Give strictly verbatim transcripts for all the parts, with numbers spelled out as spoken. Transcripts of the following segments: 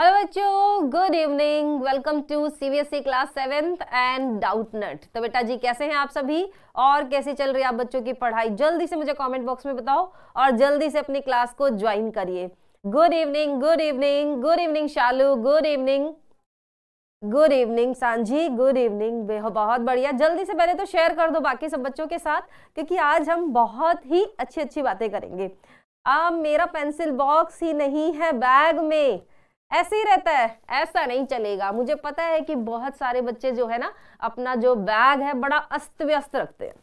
Hello बच्चों, good evening. Welcome to CBSE class seventh and Doubtnut. तो बेटा जी कैसे हैं आप सभी और कैसे चल रही है आप बच्चों की पढ़ाई? जल्दी से मुझे कमेंट बॉक्स में बताओ और जल्दी से अपनी क्लास को ज्वाइन करिए। Good evening, good evening, good evening Shalu, good evening, good evening Sanjhi, good evening. बहुत बढ़िया। जल्दी से पहले तो शेयर कर दो बाकी सब बच्चों के साथ, क्योंकि आज हम बहुत ही अच्छी अच्छी बातें करेंगे। आ, मेरा पेंसिल बॉक्स ही नहीं है बैग में, ऐसे ही रहता है, ऐसा नहीं चलेगा। मुझे पता है कि बहुत सारे बच्चे जो है ना अपना जो बैग है बड़ा अस्त व्यस्त रखते हैं,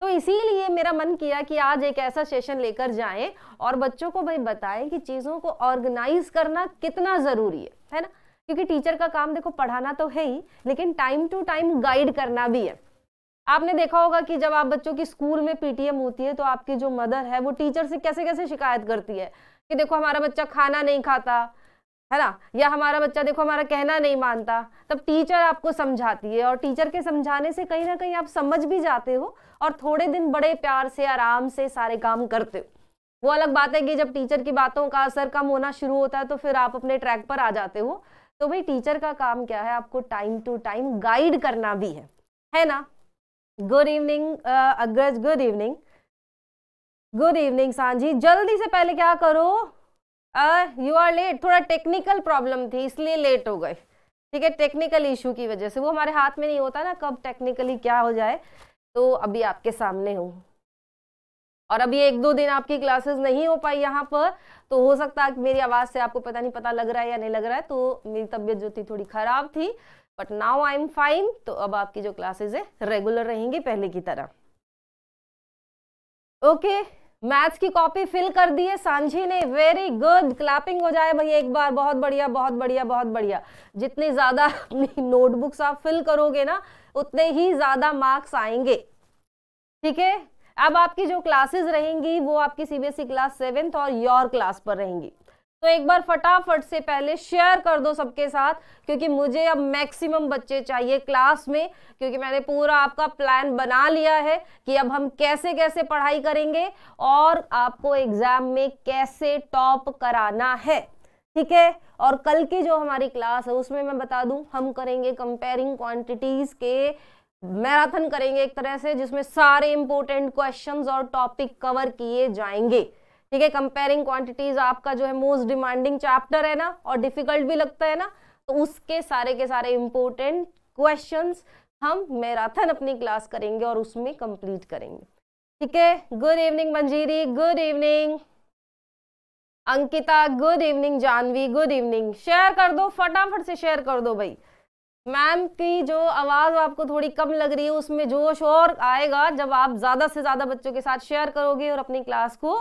तो इसीलिए मेरा मन किया कि आज एक ऐसा सेशन लेकर जाएं और बच्चों को भाई बताएं कि चीज़ों को ऑर्गेनाइज करना कितना ज़रूरी है, है ना। क्योंकि टीचर का काम देखो पढ़ाना तो है ही, लेकिन टाइम टू टाइम गाइड करना भी है। आपने देखा होगा कि जब आप बच्चों की स्कूल में पीटीएम होती है तो आपकी जो मदर है वो टीचर से कैसे कैसे शिकायत करती है कि देखो हमारा बच्चा खाना नहीं खाता, है ना, या हमारा बच्चा देखो हमारा कहना नहीं मानता। तब टीचर आपको समझाती है और टीचर के समझाने से कहीं ना कहीं आप समझ भी जाते हो और थोड़े दिन बड़े प्यार से आराम से सारे काम करते हो। वो अलग बात है कि जब टीचर की बातों का असर कम होना शुरू होता है तो फिर आप अपने ट्रैक पर आ जाते हो। तो भाई टीचर का काम क्या है, आपको टाइम टू टाइम गाइड करना भी है, है ना। Good evening Agraj, good evening, good evening Sanjhi. जल्दी से पहले क्या करो, यू आर लेट। थोड़ा टेक्निकल प्रॉब्लम थी इसलिए लेट हो गए, ठीक है, टेक्निकल इशू की वजह से। वो हमारे हाथ में नहीं होता ना कब टेक्निकली क्या हो जाए। तो अभी आपके सामने हूँ और अभी एक दो दिन आपकी क्लासेस नहीं हो पाई यहाँ पर, तो हो सकता है मेरी आवाज़ से आपको पता नहीं पता लग रहा है या नहीं लग रहा है। तो मेरी तबीयत जो थी थोड़ी ख़राब थी, but now I am fine. तो अब आपकी जो क्लासेज है रेगुलर रहेंगी पहले की तरह। ओके, मैथ्स की कॉपी फिल कर दी है सांझी ने, वेरी गुड। क्लैपिंग हो जाए भैया एक बार। बहुत बढ़िया, बहुत बढ़िया, बहुत बढ़िया। जितने ज़्यादा अपनी नोटबुक्स आप फिल करोगे ना उतने ही ज़्यादा मार्क्स आएंगे, ठीक है। अब आपकी जो क्लासेस रहेंगी वो आपकी सीबीएसई क्लास सेवेंथ और योर क्लास पर रहेंगी। तो एक बार फटाफट से पहले शेयर कर दो सबके साथ, क्योंकि मुझे अब मैक्सिमम बच्चे चाहिए क्लास में, क्योंकि मैंने पूरा आपका प्लान बना लिया है कि अब हम कैसे कैसे पढ़ाई करेंगे और आपको एग्जाम में कैसे टॉप कराना है, ठीक है। और कल की जो हमारी क्लास है उसमें मैं बता दूं हम करेंगे कंपेयरिंग क्वांटिटीज के मैराथन करेंगे एक तरह से, जिसमें सारे इंपॉर्टेंट क्वेश्चंस और टॉपिक कवर किए जाएंगे, ठीक है। कंपेयरिंग क्वांटिटीज आपका जो है मोस्ट डिमांडिंग चैप्टर है ना और डिफिकल्ट भी लगता है ना, तो उसके सारे के सारे इंपॉर्टेंट क्वेश्चंस हम मैराथन अपनी क्लास करेंगे और उसमें कंप्लीट करेंगे, ठीक है। Good evening Manjiri, good evening Ankita, good evening Janvi, good evening. Share कर दो, फटाफट से शेयर कर दो भाई। मैम की जो आवाज़ आपको थोड़ी कम लग रही है उसमें जोश और आएगा जब आप ज़्यादा से ज़्यादा बच्चों के साथ शेयर करोगे और अपनी क्लास को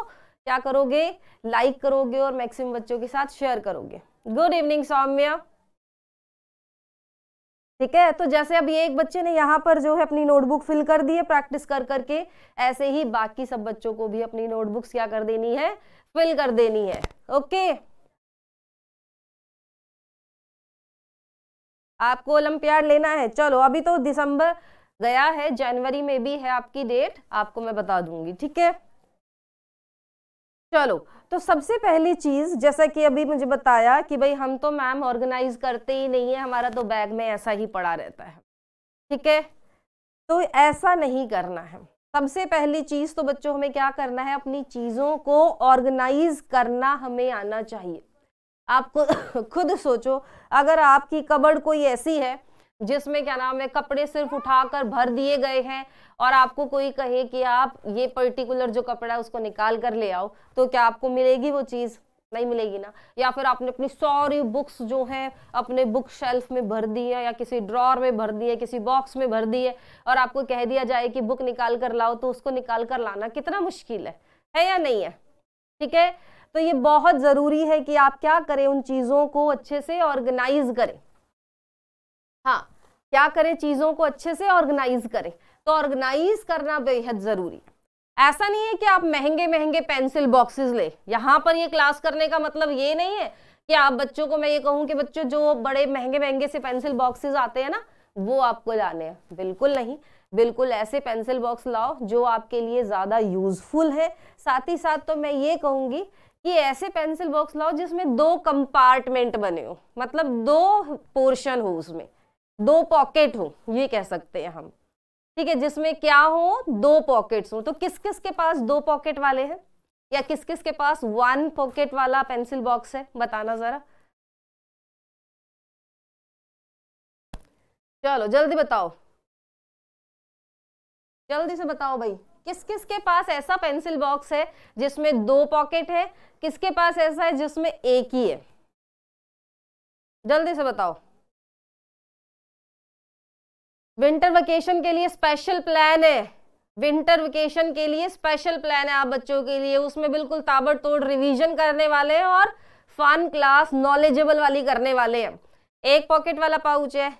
क्या करोगे, लाइक करोगे और मैक्सिमम बच्चों के साथ शेयर करोगे। गुड इवनिंग सौम्या, ठीक है। तो जैसे अब ये एक बच्चे ने यहाँ पर जो है अपनी नोटबुक फिल कर दी है प्रैक्टिस कर करके, ऐसे ही बाकी सब बच्चों को भी अपनी नोटबुक्स क्या कर देनी है, फिल कर देनी है। ओके, आपको ओलंपियाड लेना है, चलो। अभी तो दिसंबर गया है, जनवरी में भी है आपकी डेट, आपको मैं बता दूंगी, ठीक है। चलो, तो सबसे पहली चीज़ जैसा कि अभी मुझे बताया कि भाई हम तो मैम ऑर्गेनाइज करते ही नहीं है, हमारा तो बैग में ऐसा ही पड़ा रहता है, ठीक है। तो ऐसा नहीं करना है। सबसे पहली चीज़ तो बच्चों हमें क्या करना है, अपनी चीज़ों को ऑर्गेनाइज करना हमें आना चाहिए। आपको खुद सोचो, अगर आपकी कबर्ड कोई ऐसी है जिसमें क्या नाम है कपड़े सिर्फ उठाकर भर दिए गए हैं और आपको कोई कहे कि आप ये पर्टिकुलर जो कपड़ा है उसको निकाल कर ले आओ, तो क्या आपको मिलेगी वो चीज़? नहीं मिलेगी ना। या फिर आपने अपनी सारी बुक्स जो हैं अपने बुक शेल्फ में भर दी है या किसी ड्रॉर में भर दी है, किसी बॉक्स में भर दी है और आपको कह दिया जाए कि बुक निकाल कर लाओ, तो उसको निकाल कर लाना कितना मुश्किल है, है या नहीं है, ठीक है। तो ये बहुत ज़रूरी है कि आप क्या करें, उन चीज़ों को अच्छे से ऑर्गेनाइज करें। हाँ, क्या करें, चीज़ों को अच्छे से ऑर्गेनाइज करें। तो ऑर्गेनाइज करना बेहद ज़रूरी है। ऐसा नहीं है कि आप महंगे महंगे पेंसिल बॉक्सेस लें। यहाँ पर ये क्लास करने का मतलब ये नहीं है कि आप बच्चों को मैं ये कहूँ कि बच्चों जो बड़े महंगे महंगे से पेंसिल बॉक्सेस आते हैं ना वो आपको लाने हैं, बिल्कुल नहीं। बिल्कुल ऐसे पेंसिल बॉक्स लाओ जो आपके लिए ज़्यादा यूजफुल है। साथ ही साथ तो मैं ये कहूँगी कि ऐसे पेंसिल बॉक्स लाओ जिसमें दो कंपार्टमेंट बने हो, मतलब दो पोर्शन हो, उसमें दो पॉकेट हो, ये कह सकते हैं हम, ठीक है, जिसमें क्या हो, दो पॉकेट्स हो। तो किस किस के पास दो पॉकेट वाले हैं या किस किस के पास वन पॉकेट वाला पेंसिल बॉक्स है, बताना जरा, चलो जल्दी बताओ, जल्दी से बताओ भाई, किस किस के पास ऐसा पेंसिल बॉक्स है जिसमें दो पॉकेट है, किसके पास ऐसा है जिसमें एक ही है, जल्दी से बताओ। विंटर वेकेशन के लिए स्पेशल प्लान है, विंटर वेकेशन के लिए स्पेशल प्लान है आप बच्चों के लिए, उसमें बिल्कुल ताबड़तोड़ रिवीजन करने वाले हैं और फन क्लास नॉलेजेबल वाली करने वाले हैं। एक पॉकेट वाला पाउच है,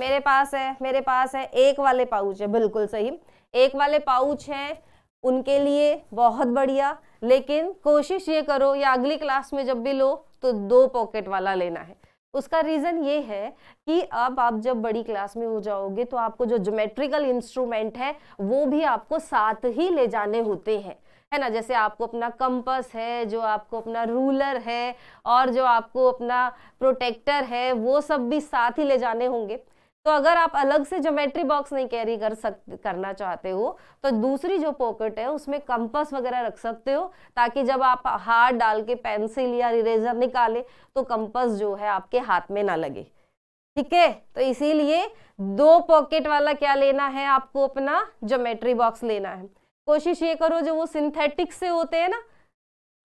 मेरे पास है, मेरे पास है, एक वाले पाउच है, बिल्कुल सही, एक वाले पाउच हैं, उनके लिए बहुत बढ़िया, लेकिन कोशिश ये करो या अगली क्लास में जब भी लो तो दो पॉकेट वाला लेना है। उसका रीज़न ये है कि अब आप जब बड़ी क्लास में हो जाओगे तो आपको जो ज्योमेट्रिकल इंस्ट्रूमेंट है वो भी आपको साथ ही ले जाने होते हैं, है ना, जैसे आपको अपना कंपास है, जो आपको अपना रूलर है और जो आपको अपना प्रोटेक्टर है, वो सब भी साथ ही ले जाने होंगे। तो अगर आप अलग से ज्योमेट्री बॉक्स नहीं कैरी कर सकते करना चाहते हो तो दूसरी जो पॉकेट है उसमें कंपास वगैरह रख सकते हो, ताकि जब आप हाथ डाल के पेंसिल या इरेजर निकाले तो कंपास जो है आपके हाथ में ना लगे, ठीक है। तो इसीलिए दो पॉकेट वाला क्या लेना है आपको, अपना ज्योमेट्री बॉक्स लेना है। कोशिश ये करो जो वो सिंथेटिक से होते हैं ना,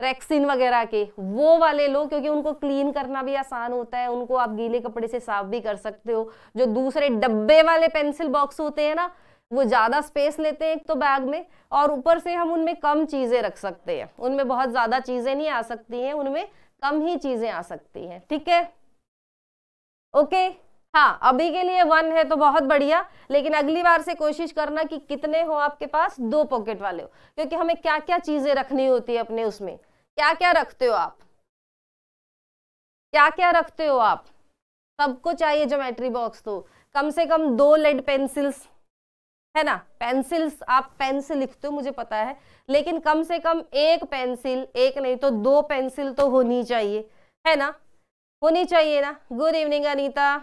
रेक्सिन वगैरह के, वो वाले लो, क्योंकि उनको क्लीन करना भी आसान होता है, उनको आप गीले कपड़े से साफ भी कर सकते हो। जो दूसरे डब्बे वाले पेंसिल बॉक्स होते हैं ना, वो ज़्यादा स्पेस लेते हैं एक तो बैग में, और ऊपर से हम उनमें कम चीज़ें रख सकते हैं, उनमें बहुत ज़्यादा चीज़ें नहीं आ सकती हैं, उनमें कम ही चीज़ें आ सकती हैं, ठीक है, ओके। हाँ, अभी के लिए वन है तो बहुत बढ़िया, लेकिन अगली बार से कोशिश करना कि कितने हो आपके पास, दो पॉकेट वाले हो, क्योंकि हमें क्या क्या चीज़ें रखनी होती है अपने उसमें। क्या क्या रखते हो आप, क्या क्या रखते हो आप, सबको चाहिए ज्योमेट्री बॉक्स तो। कम से कम दो लेड पेंसिल्स, है ना, पेंसिल्स, आप पेंसिल लिखते हो मुझे पता है, लेकिन कम से कम एक पेंसिल, एक नहीं तो दो पेंसिल तो होनी चाहिए, है ना, होनी चाहिए ना। Good evening Anita.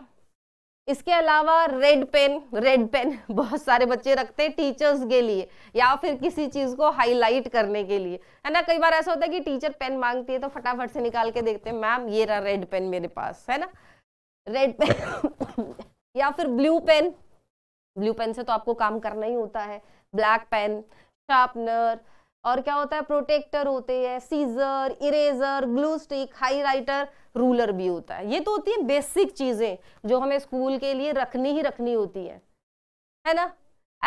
इसके अलावा रेड पेन, रेड पेन बहुत सारे बच्चे रखते हैं टीचर्स के लिए या फिर किसी चीज़ को हाईलाइट करने के लिए, है ना। कई बार ऐसा होता है कि टीचर पेन मांगती है तो फटाफट से निकाल के देखते हैं, मैम ये रहा रेड पेन मेरे पास, है ना, रेड पेन या फिर ब्लू पेन, ब्लू पेन से तो आपको काम करना ही होता है, ब्लैक पेन, शार्पनर, और क्या होता है, प्रोटेक्टर होते हैं, scissor, eraser, glue stick, highlighter, ruler भी होता है। ये तो होती है बेसिक चीज़ें जो हमें स्कूल के लिए रखनी ही रखनी होती है, है ना।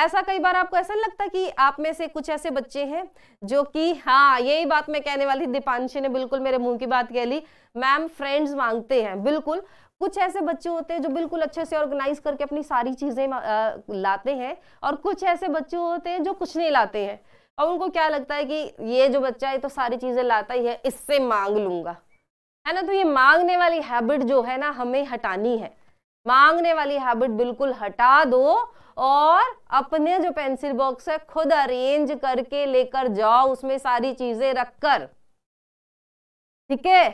ऐसा कई बार आपको ऐसा लगता कि आप में से कुछ ऐसे बच्चे हैं जो कि, हाँ यही बात मैं कहने वाली थी, दीपांशी ने बिल्कुल मेरे मुंह की बात कह ली, मैम फ्रेंड्स मांगते हैं, बिल्कुल। कुछ ऐसे बच्चे होते हैं जो बिल्कुल अच्छे से ऑर्गेनाइज करके अपनी सारी चीज़ें लाते हैं, और कुछ ऐसे बच्चे होते हैं जो कुछ नहीं लाते हैं, और उनको क्या लगता है कि ये जो बच्चा है तो सारी चीज़ें लाता ही है, इससे मांग लूँगा, है ना। तो ये मांगने वाली हैबिट जो है ना, हमें हटानी है। मांगने वाली हैबिट बिल्कुल हटा दो और अपने जो पेंसिल बॉक्स है खुद अरेंज करके लेकर जाओ, उसमें सारी चीज़ें रख कर, ठीक है।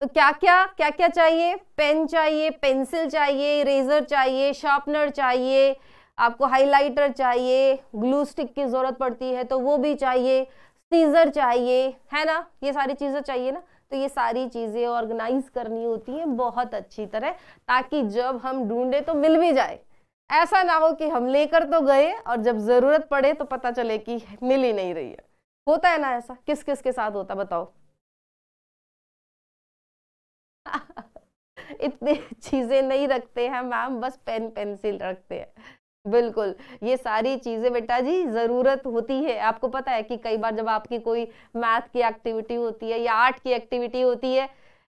तो क्या क्या क्या क्या चाहिए, पेन चाहिए, पेंसिल चाहिए, इरेजर चाहिए, शार्पनर चाहिए, आपको हाइलाइटर चाहिए, ग्लू स्टिक की ज़रूरत पड़ती है तो वो भी चाहिए, सीजर चाहिए, है ना, ये सारी चीज़ें चाहिए ना। तो ये सारी चीज़ें ऑर्गेनाइज करनी होती हैं बहुत अच्छी तरह, ताकि जब हम ढूंढे तो मिल भी जाए, ऐसा ना हो कि हम लेकर तो गए और जब ज़रूरत पड़े तो पता चले कि मिल ही नहीं रही है। होता है ना ऐसा, किस किस के साथ होता, बताओ। इतनी चीज़ें नहीं रखते हैं मैम, बस पेन पेंसिल रखते हैं, बिल्कुल। ये सारी चीज़ें बेटा जी ज़रूरत होती है। आपको पता है कि कई बार जब आपकी कोई मैथ की एक्टिविटी होती है या आर्ट की एक्टिविटी होती है,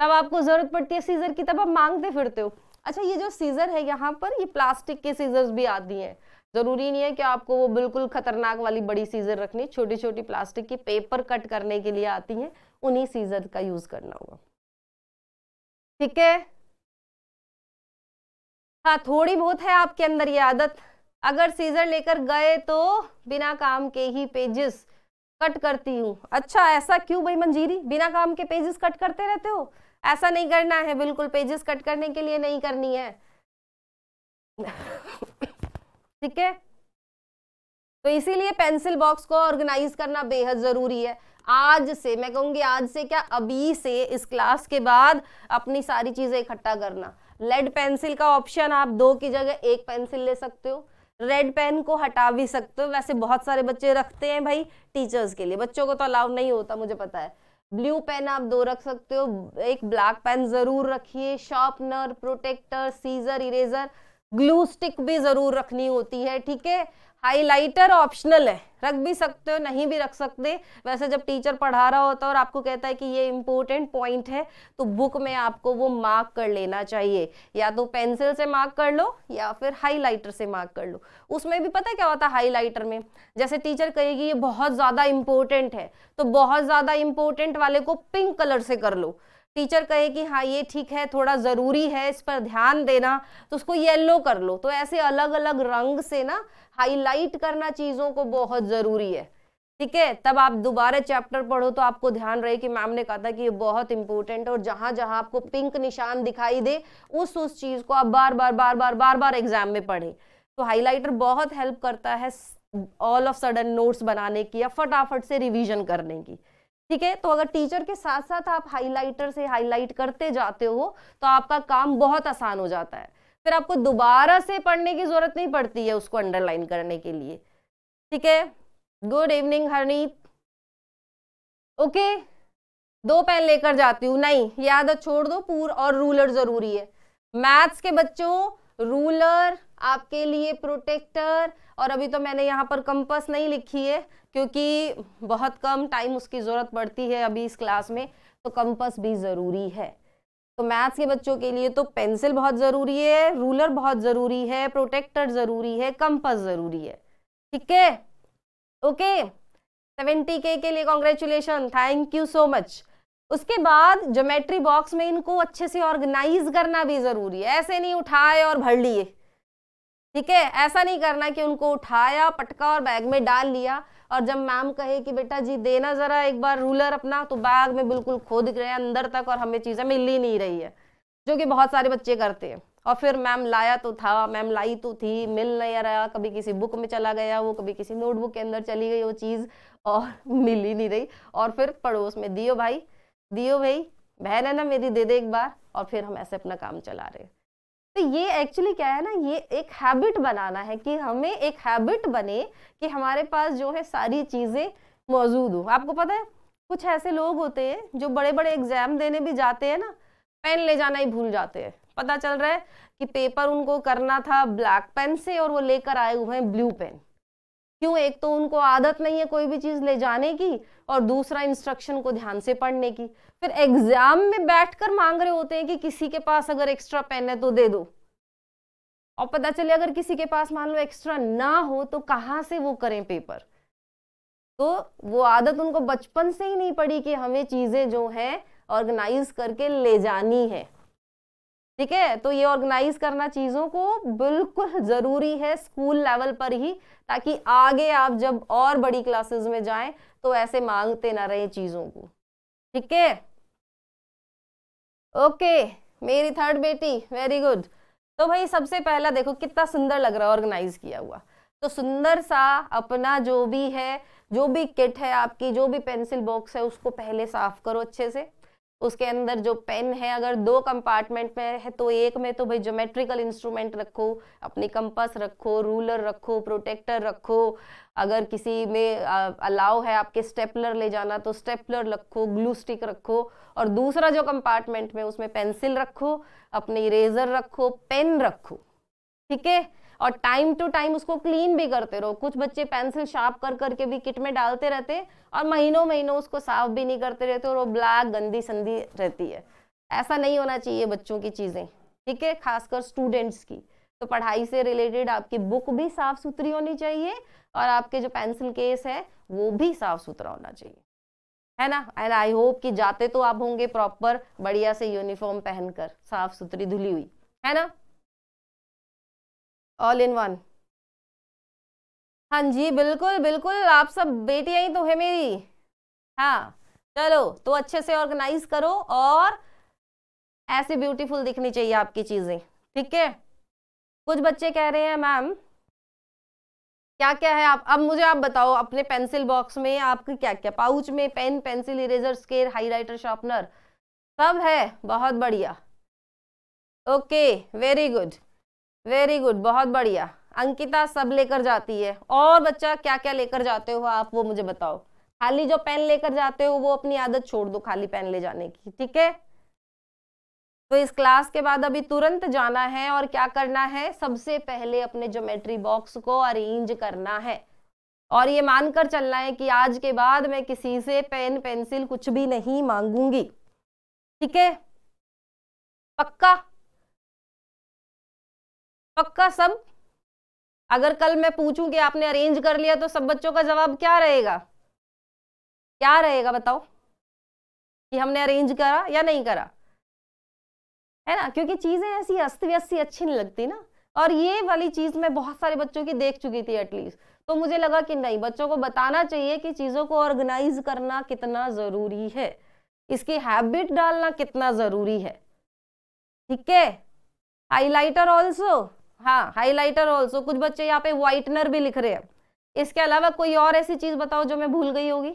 तब आपको ज़रूरत पड़ती है सीज़र की, तब आप मांगते फिरते हो। अच्छा, ये जो सीज़र है यहाँ पर, ये प्लास्टिक के सीज़र्स भी आती हैं, ज़रूरी नहीं है कि आपको वो बिल्कुल ख़तरनाक वाली बड़ी सीज़र रखनी, छोटी छोटी प्लास्टिक की पेपर कट करने के लिए आती हैं, उन्हीं सीज़र का यूज़ करना होगा, ठीक है। हाँ, थोड़ी बहुत है आपके अंदर ये आदत, अगर सीजर लेकर गए तो बिना काम के ही पेजेस कट करती हूँ। अच्छा ऐसा क्यों भाई मंजीरी, बिना काम के पेजेस कट करते रहते हो? ऐसा नहीं करना है, बिल्कुल पेजेस कट करने के लिए नहीं करनी है, ठीक है। तो इसीलिए पेंसिल बॉक्स को ऑर्गेनाइज करना बेहद ज़रूरी है। आज से, मैं कहूँगी आज से क्या, अभी से इस क्लास के बाद अपनी सारी चीज़ें इकट्ठा करना। लेड पेंसिल का ऑप्शन आप दो की जगह एक पेंसिल ले सकते हो, रेड पेन को हटा भी सकते हो, वैसे बहुत सारे बच्चे रखते हैं भाई टीचर्स के लिए, बच्चों को तो अलाउड नहीं होता मुझे पता है। ब्लू पेन आप दो रख सकते हो, एक ब्लैक पेन ज़रूर रखिए, sharpener, protector, scissor, eraser, glue stick भी ज़रूर रखनी होती है, ठीक है। हाइलाइटर ऑप्शनल है, रख भी सकते हो नहीं भी रख सकते। वैसे जब टीचर पढ़ा रहा होता है और आपको कहता है कि ये इम्पोर्टेंट पॉइंट है तो बुक में आपको वो मार्क कर लेना चाहिए, या तो पेंसिल से मार्क कर लो या फिर हाइलाइटर से मार्क कर लो। उसमें भी पता क्या होता है, हाइलाइटर में जैसे टीचर कहेगी ये बहुत ज़्यादा इम्पोर्टेंट है तो बहुत ज़्यादा इम्पोर्टेंट वाले को पिंक कलर से कर लो, टीचर कहे कि हाँ ये ठीक है थोड़ा ज़रूरी है इस पर ध्यान देना तो उसको येलो कर लो। तो ऐसे अलग अलग रंग से ना हाईलाइट करना चीज़ों को बहुत ज़रूरी है, ठीक है। तब आप दोबारा चैप्टर पढ़ो तो आपको ध्यान रहे कि मैम ने कहा था कि ये बहुत इंपॉर्टेंट है, और जहाँ जहाँ आपको पिंक निशान दिखाई दे उस उस चीज़ को आप बार बार बार बार बार बार एग्जाम में पढ़ें। तो हाईलाइटर बहुत हेल्प करता है ऑल ऑफ सडन नोट्स बनाने की या फटाफट से रिविजन करने की, ठीक है। तो अगर टीचर के साथ साथ आप हाइलाइटर से हाईलाइट करते जाते हो तो आपका काम बहुत आसान हो जाता है, फिर आपको दोबारा से पढ़ने की जरूरत नहीं पड़ती है उसको अंडरलाइन करने के लिए, ठीक है। गुड इवनिंग हरनीत, ओके दो पेन लेकर जाती हूँ, नहीं ये आदत छोड़ दो। पूर और रूलर जरूरी है मैथ्स के बच्चों, रूलर आपके लिए, प्रोटेक्टर, और अभी तो मैंने यहाँ पर कंपास नहीं लिखी है क्योंकि बहुत कम टाइम उसकी ज़रूरत पड़ती है अभी इस क्लास में, तो कंपास भी ज़रूरी है। तो मैथ्स के बच्चों के लिए तो पेंसिल बहुत ज़रूरी है, रूलर बहुत ज़रूरी है, प्रोटेक्टर ज़रूरी है, कंपास ज़रूरी है, ठीक है। ओके सेवेंटी के के लिए congratulation, thank you so much. उसके बाद ज्योमेट्री बॉक्स में इनको अच्छे से ऑर्गेनाइज करना भी ज़रूरी है, ऐसे नहीं उठाए और भर लिए, ठीक है। ऐसा नहीं करना कि उनको उठाया पटका और बैग में डाल लिया, और जब मैम कहे कि बेटा जी देना ज़रा एक बार रूलर अपना, तो बैग में बिल्कुल खोद गया अंदर तक और हमें चीज़ें मिल ही नहीं रही है, जो कि बहुत सारे बच्चे करते हैं। और फिर मैम लाया तो था, मैम लाई तो थी, मिल नहीं रहा, कभी किसी बुक में चला गया वो, कभी किसी नोटबुक के अंदर चली गई वो चीज़ और मिल ही नहीं रही, और फिर पड़ोस में दियो भाई दियो भाई बहन है ना मेरी दे दे एक बार, और फिर हम ऐसे अपना काम चला रहे हैं। तो ये एक्चुअली क्या है ना, ये एक हैबिट बनाना है कि हमें एक हैबिट बने कि हमारे पास जो है सारी चीज़ें मौजूद हो। आपको पता है कुछ ऐसे लोग होते हैं जो बड़े बड़े एग्जाम देने भी जाते हैं ना, पेन ले जाना ही भूल जाते हैं, पता चल रहा है कि पेपर उनको करना था ब्लैक पेन से और वो लेकर आए हुए हैं ब्लू पेन। क्यों? एक तो उनको आदत नहीं है कोई भी चीज़ ले जाने की, और दूसरा इंस्ट्रक्शन को ध्यान से पढ़ने की। फिर एग्जाम में बैठकर मांग रहे होते हैं कि किसी के पास अगर एक्स्ट्रा पेन है तो दे दो, और पता चले अगर किसी के पास मान लो एक्स्ट्रा ना हो तो कहाँ से वो करें पेपर। तो वो आदत उनको बचपन से ही नहीं पड़ी कि हमें चीज़ें जो हैं ऑर्गेनाइज करके ले जानी है, ठीक है। तो ये ऑर्गेनाइज करना चीज़ों को बिल्कुल ज़रूरी है स्कूल लेवल पर ही, ताकि आगे आप जब और बड़ी क्लासेस में जाएं तो ऐसे मांगते ना रहे चीज़ों को, ठीक है। ओके मेरी थर्ड बेटी, वेरी गुड। तो भाई सबसे पहला देखो कितना सुंदर लग रहा है ऑर्गेनाइज किया हुआ, तो सुंदर सा अपना जो भी है, जो भी किट है आपकी, जो भी पेंसिल बॉक्स है उसको पहले साफ करो अच्छे से। उसके अंदर जो पेन है, अगर दो कंपार्टमेंट में है तो एक में तो भाई ज्योमेट्रिकल इंस्ट्रूमेंट रखो, अपने कंपास रखो, रूलर रखो, प्रोटेक्टर रखो, अगर किसी में अलाउ है आपके स्टेपलर ले जाना तो स्टेपलर रखो, ग्लू स्टिक रखो, और दूसरा जो कंपार्टमेंट में उसमें पेंसिल रखो, अपने इरेजर रखो, पेन रखो, ठीक है। और टाइम टू टाइम उसको क्लीन भी करते रहो। कुछ बच्चे पेंसिल शार्प कर करके भी किट में डालते रहते हैं और महीनों महीनों उसको साफ भी नहीं करते रहते और वो ब्लैक गंदी संदी रहती है। ऐसा नहीं होना चाहिए बच्चों की चीज़ें, ठीक है, खासकर स्टूडेंट्स की। तो पढ़ाई से रिलेटेड आपकी बुक भी साफ़ सुथरी होनी चाहिए और आपके जो पेंसिल केस है वो भी साफ़ सुथरा होना चाहिए, है ना। एंड आई होप कि जाते तो आप होंगे प्रॉपर बढ़िया से यूनिफॉर्म पहनकर, साफ़ सुथरी धुली हुई, है ना, ऑल इन वन। हाँ जी बिल्कुल बिल्कुल, आप सब बेटियां ही तो है मेरी। हाँ चलो, तो अच्छे से ऑर्गेनाइज करो और ऐसे ब्यूटीफुल दिखनी चाहिए आपकी चीजें, ठीक है। कुछ बच्चे कह रहे हैं मैम क्या क्या है आप, अब मुझे आप बताओ अपने पेंसिल बॉक्स में आपके क्या क्या, पाउच में pen, pencil, eraser, scale, highlighter, sharpener सब है। बहुत बढ़िया, okay, very good very good, बहुत बढ़िया अंकिता, सब लेकर जाती है। और बच्चा क्या क्या लेकर जाते हो आप वो मुझे बताओ, खाली जो पेन लेकर जाते हो वो अपनी आदत छोड़ दो खाली पेन ले जाने की, ठीक है। तो इस क्लास के बाद अभी तुरंत जाना है और क्या करना है, सबसे पहले अपने ज्योमेट्री बॉक्स को अरेंज करना है और ये मानकर चलना है कि आज के बाद मैं किसी से पेन पेंसिल कुछ भी नहीं मांगूंगी, ठीक है, पक्का पक्का सब। अगर कल मैं पूछूं कि आपने अरेंज कर लिया तो सब बच्चों का जवाब क्या रहेगा, क्या रहेगा बताओ, कि हमने अरेंज करा या नहीं करा, है ना। क्योंकि चीजें ऐसी अस्त व्यस्त अच्छी नहीं लगती ना, और ये वाली चीज मैं बहुत सारे बच्चों की देख चुकी थी एटलीस्ट, तो मुझे लगा कि नहीं, बच्चों को बताना चाहिए कि चीजों को ऑर्गेनाइज करना कितना जरूरी है, इसकी हैबिट डालना कितना जरूरी है, ठीक है। हाईलाइटर ऑल्सो, हाँ हाईलाइटर ऑल्सो, कुछ बच्चे यहाँ पे व्हाइटनर भी लिख रहे हैं। इसके अलावा कोई और ऐसी चीज बताओ जो मैं भूल गई होगी।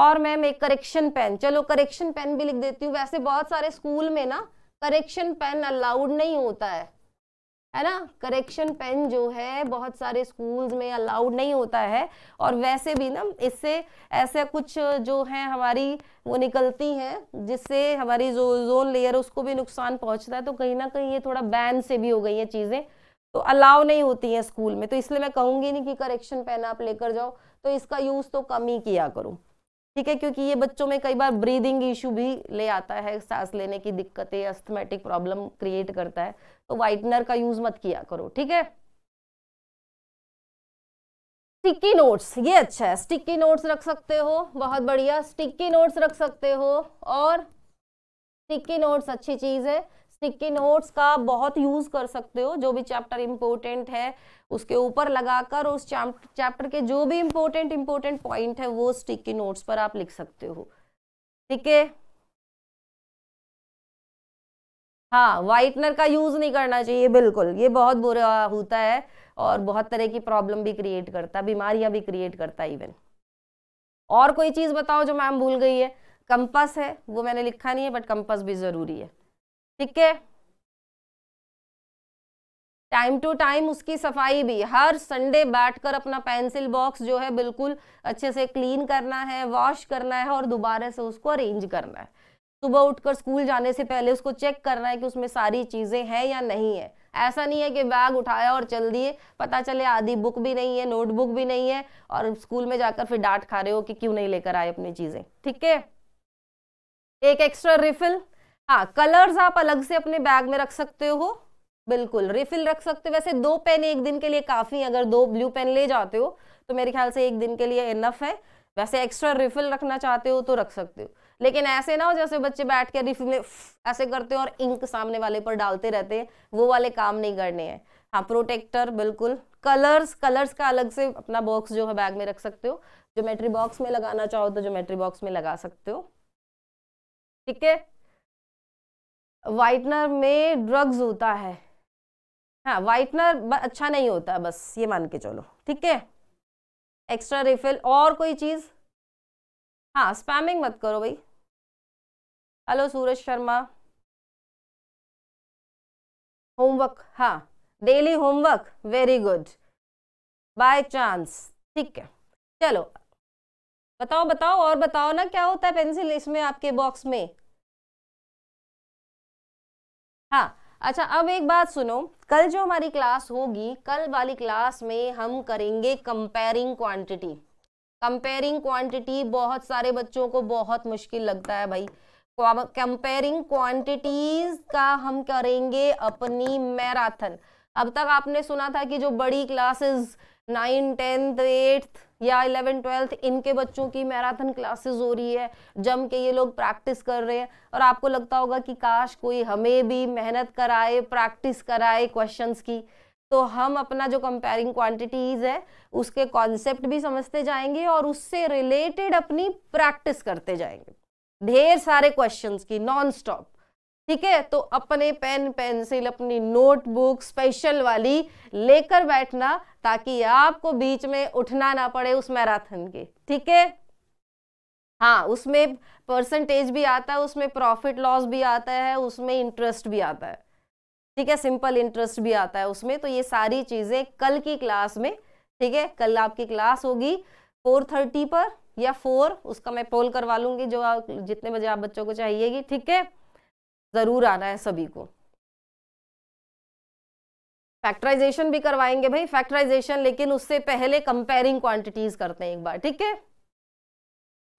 और मैम एक करेक्शन पेन, चलो करेक्शन पेन भी लिख देती हूँ। वैसे बहुत सारे स्कूल में ना करेक्शन पेन अलाउड नहीं होता है, है ना, करेक्शन पेन जो है बहुत सारे स्कूल्स में अलाउड नहीं होता है। और वैसे भी ना इससे ऐसे कुछ जो है हमारी वो निकलती हैं जिससे हमारी जो जोन लेयर उसको भी नुकसान पहुंचता है, तो कहीं ना कहीं ये थोड़ा बैन से भी हो गई है चीज़ें, तो अलाउ नहीं होती हैं स्कूल में। तो इसलिए मैं कहूँगी नहीं कि करेक्शन पेन आप लेकर जाओ, तो इसका यूज़ तो कम ही किया करो, ठीक है, क्योंकि ये बच्चों में कई बार ब्रीदिंग इशू भी ले आता है, सांस लेने की दिक्कतें, अस्थमेटिक प्रॉब्लम क्रिएट करता है, तो वाइटनर का यूज मत किया करो, ठीक है। स्टिकी नोट्स, ये अच्छा है, स्टिकी नोट्स रख सकते हो, बहुत बढ़िया, स्टिकी नोट्स रख सकते हो। और स्टिकी नोट्स अच्छी चीज है, स्टिकी नोट्स का बहुत यूज कर सकते हो, जो भी चैप्टर इंपॉर्टेंट है उसके ऊपर लगाकर उस चैप्टर के जो भी इंपॉर्टेंट इंपॉर्टेंट पॉइंट है वो स्टिकी नोट्स पर आप लिख सकते हो, ठीक है। हाँ व्हाइटनर का यूज नहीं करना चाहिए बिल्कुल, ये बहुत बुरा होता है और बहुत तरह की प्रॉब्लम भी क्रिएट करता है, बीमारियां भी क्रिएट करता है इवन। और कोई चीज बताओ जो मैम भूल गई है। कंपास है, वो मैंने लिखा नहीं है, बट कंपास भी जरूरी है, ठीक है। टाइम टू टाइम उसकी सफाई भी, हर संडे बैठकर अपना पेंसिल बॉक्स जो है बिल्कुल अच्छे से क्लीन करना है, वॉश करना है और दोबारा से उसको अरेंज करना है। सुबह उठकर स्कूल जाने से पहले उसको चेक करना है कि उसमें सारी चीजें हैं या नहीं है। ऐसा नहीं है कि बैग उठाया और चल दिए, पता चले आधी बुक भी नहीं है, नोटबुक भी नहीं है, और स्कूल में जाकर फिर डांट खा रहे हो कि क्यों नहीं लेकर आए अपनी चीजें, ठीक है। एक एक्स्ट्रा रिफिल, हाँ कलर्स आप अलग से अपने बैग में रख सकते हो, बिल्कुल रिफिल रख सकते हो। वैसे दो पेन एक दिन के लिए काफ़ी, अगर दो ब्लू पेन ले जाते हो तो मेरे ख्याल से एक दिन के लिए इनफ है। वैसे एक्स्ट्रा रिफिल रखना चाहते हो तो रख सकते हो, लेकिन ऐसे ना हो जैसे बच्चे बैठ के रिफिल में ऐसे करते हो और इंक सामने वाले पर डालते रहते हैं, वो वाले काम नहीं करने हैं। हाँ प्रोटेक्टर बिल्कुल, कलर्स, कलर्स का अलग से अपना बॉक्स जो है बैग में रख सकते हो। ज्योमेट्री बॉक्स में लगाना चाहो तो ज्योमेट्री बॉक्स में लगा सकते हो, ठीक है। वाइटनर में ड्रग्स होता है, हाँ वाइटनर अच्छा नहीं होता है, बस ये मान के चलो, ठीक है। एक्स्ट्रा रिफिल, और कोई चीज, हाँ स्पैमिंग मत करो भाई। हेलो सूरज शर्मा, होमवर्क, हाँ daily homework, very good, bye chance, ठीक है। चलो बताओ बताओ और बताओ ना क्या होता है पेंसिल इसमें आपके बॉक्स में। हाँ अच्छा, अब एक बात सुनो, कल जो हमारी क्लास होगी, कल वाली क्लास में हम करेंगे कंपेयरिंग क्वांटिटी। कंपेयरिंग क्वांटिटी बहुत सारे बच्चों को बहुत मुश्किल लगता है भाई। कंपेयरिंग क्वांटिटीज का हम करेंगे अपनी मैराथन। अब तक आपने सुना था कि जो बड़ी क्लासेस नाइन टेंथ एट्थ या इलेवन ट्वेल्थ इनके बच्चों की मैराथन क्लासेस हो रही है, जम के ये लोग प्रैक्टिस कर रहे हैं, और आपको लगता होगा कि काश कोई हमें भी मेहनत कराए, प्रैक्टिस कराए क्वेश्चंस की, तो हम अपना जो कंपेयरिंग क्वांटिटीज है उसके कॉन्सेप्ट भी समझते जाएंगे और उससे रिलेटेड अपनी प्रैक्टिस करते जाएंगे, ढेर सारे क्वेश्चंस की नॉन स्टॉप। ठीक है, तो अपने पेन पेंसिल अपनी नोटबुक स्पेशल वाली लेकर बैठना ताकि आपको बीच में उठना ना पड़े उस मैराथन के। ठीक है, हाँ, उसमें परसेंटेज भी आता है, उसमें प्रॉफिट लॉस भी आता है, उसमें इंटरेस्ट भी आता है। ठीक है, सिंपल इंटरेस्ट भी आता है उसमें। तो ये सारी चीज़ें कल की क्लास में, ठीक है, कल आपकी क्लास होगी फोर थर्टी पर या फोर, उसका मैं पोल करवा लूँगी जो आप जितने बजे आप बच्चों को चाहिएगी। ठीक है, ज़रूर आना है सभी को। फैक्टराइजेशन भी करवाएंगे भाई, फैक्टराइजेशन, लेकिन उससे पहले कंपेयरिंग क्वांटिटीज़ करते हैं एक बार। ठीक है,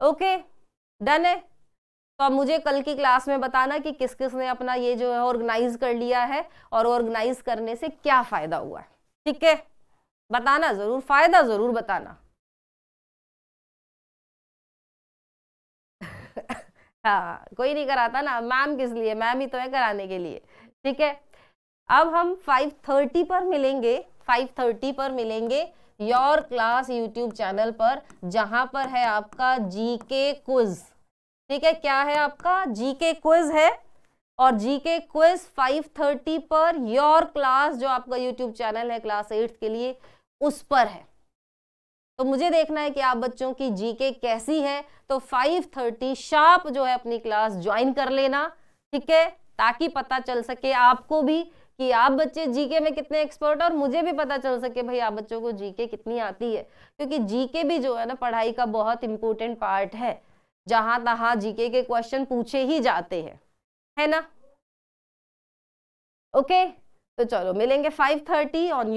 ओके, डन है। तो अब मुझे कल की क्लास में बताना कि किस किस ने अपना ये जो है ऑर्गेनाइज कर लिया है और ऑर्गेनाइज करने से क्या फ़ायदा हुआ है। ठीक है, बताना ज़रूर, फ़ायदा ज़रूर बताना। हाँ, कोई नहीं कराता ना, मैम किस लिए, मैम ही तो है कराने के लिए। ठीक है, अब हम फाइव थर्टी पर मिलेंगे, फाइव थर्टी पर मिलेंगे योर क्लास यूट्यूब चैनल पर, जहाँ पर है आपका जीके क्विज। ठीक है, क्या है आपका जीके क्विज है, और जीके क्विज फाइव थर्टी पर योर क्लास जो आपका यूट्यूब चैनल है क्लास एट्थ के लिए उस पर है। तो मुझे देखना है कि आप बच्चों की जीके कैसी है। तो फाइव थर्टी शार्प जो है अपनी क्लास ज्वाइन कर लेना। ठीक है, ताकि पता चल सके आपको भी कि आप बच्चे जीके में कितने एक्सपर्ट, और मुझे भी पता चल सके भाई आप बच्चों को जीके कितनी आती है, क्योंकि जीके भी जो है ना पढ़ाई का बहुत इंपॉर्टेंट पार्ट है। जहाँ तहाँ जीके के क्वेश्चन पूछे ही जाते हैं, है ना। ओके, तो चलो मिलेंगे फाइव थर्टी ऑन